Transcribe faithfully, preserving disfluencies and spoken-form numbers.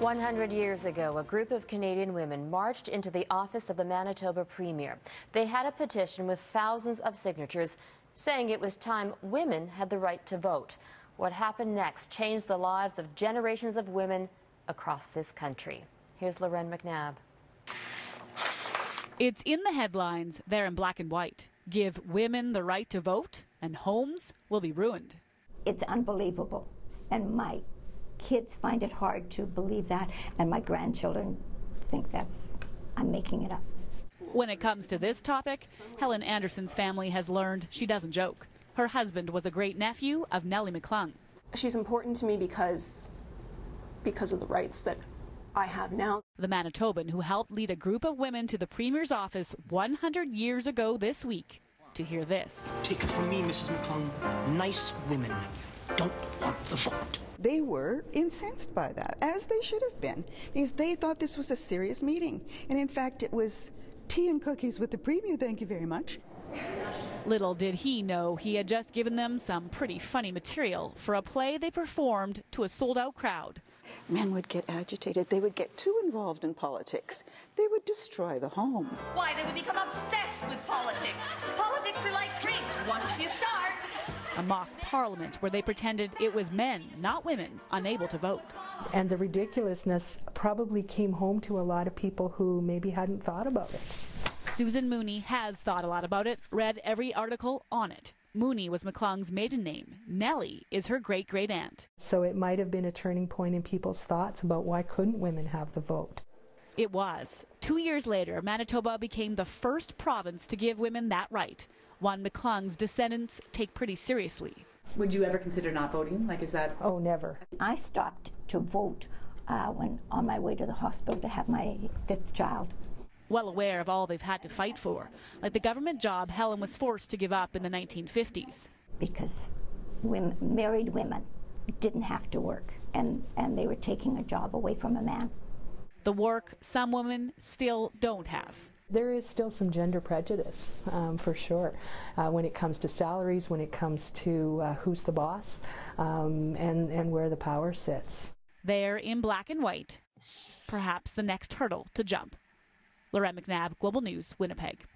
one hundred years ago, a group of Canadian women marched into the office of the Manitoba Premier. They had a petition with thousands of signatures saying it was time women had the right to vote. What happened next changed the lives of generations of women across this country. Here's Lauren McNabb. It's in the headlines, they're in black and white. Give women the right to vote and homes will be ruined. It's unbelievable, and my kids find it hard to believe that, and my grandchildren think that's, I'm making it up. When it comes to this topic, Helen Anderson's family has learned she doesn't joke. Her husband was a great-nephew of Nellie McClung. She's important to me because, because of the rights that I have now. The Manitoban who helped lead a group of women to the Premier's office one hundred years ago this week to hear this. Take it from me, Missus McClung, nice women don't want the vote. They were incensed by that, as they should have been, because they thought this was a serious meeting. And in fact, it was tea and cookies with the Premier, thank you very much. Little did he know he had just given them some pretty funny material for a play they performed to a sold-out crowd. Men would get agitated. They would get too involved in politics. They would destroy the home. Why, they would become obsessed with politics. Politics are like drinks. Once you start... A mock parliament where they pretended it was men, not women, unable to vote. And the ridiculousness probably came home to a lot of people who maybe hadn't thought about it. Susan Mooney has thought a lot about it, read every article on it. Mooney was McClung's maiden name. Nellie is her great-great-aunt. So it might have been a turning point in people's thoughts about why couldn't women have the vote. It was. Two years later, Manitoba became the first province to give women that right, one McClung's descendants take pretty seriously. Would you ever consider not voting? Like, is that... Oh, never. I stopped to vote uh, when on my way to the hospital to have my fifth child. Well aware of all they've had to fight for, like the government job Helen was forced to give up in the nineteen fifties. Because women, married women didn't have to work, and, and they were taking a job away from a man. The work some women still don't have. There is still some gender prejudice, um, for sure, uh, when it comes to salaries, when it comes to uh, who's the boss, um, and, and where the power sits. They're in black and white, perhaps the next hurdle to jump. Lauren McNabb, Global News, Winnipeg.